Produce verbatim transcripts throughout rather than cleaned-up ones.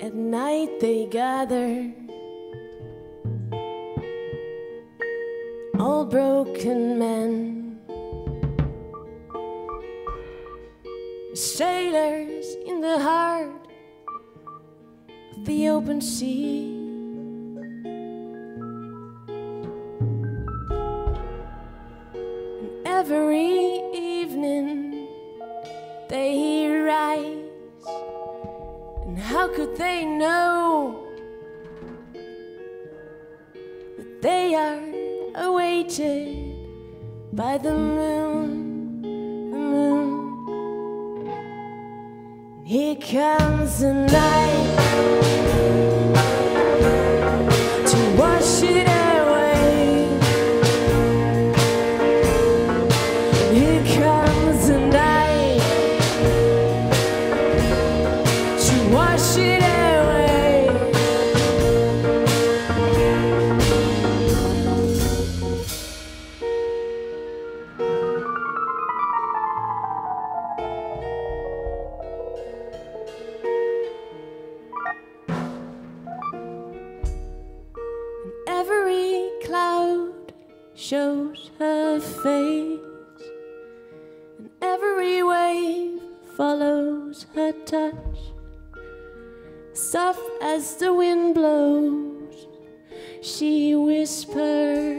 At night they gather, all broken men, sailors in the heart of the open sea. And every evening they rise, and how could they know that they are awaited by the moon, the moon. And here comes the night to wash it away. And here comes the night to wash it away. Every cloud shows her face, and every wave follows her touch. Soft as the wind blows, she whispers.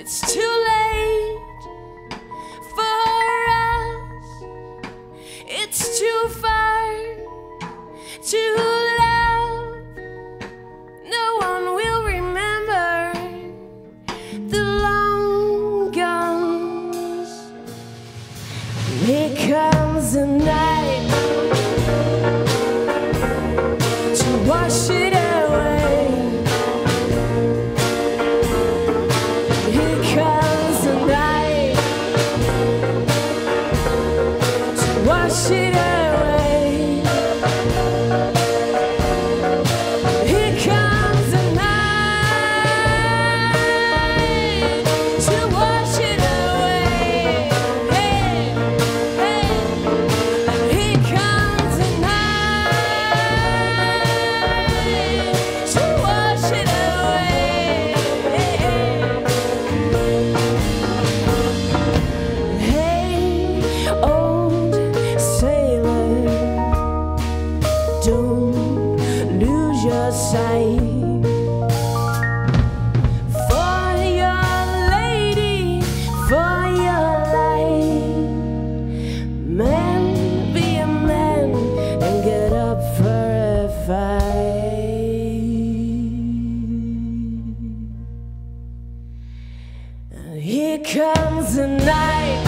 It's too late for us, it's too far to love. No one will remember the long guns. Here comes the night to wash it away. Here comes the night to wash it away. For your lady, for your life, man, be a man and get up for a fight. And here comes the night.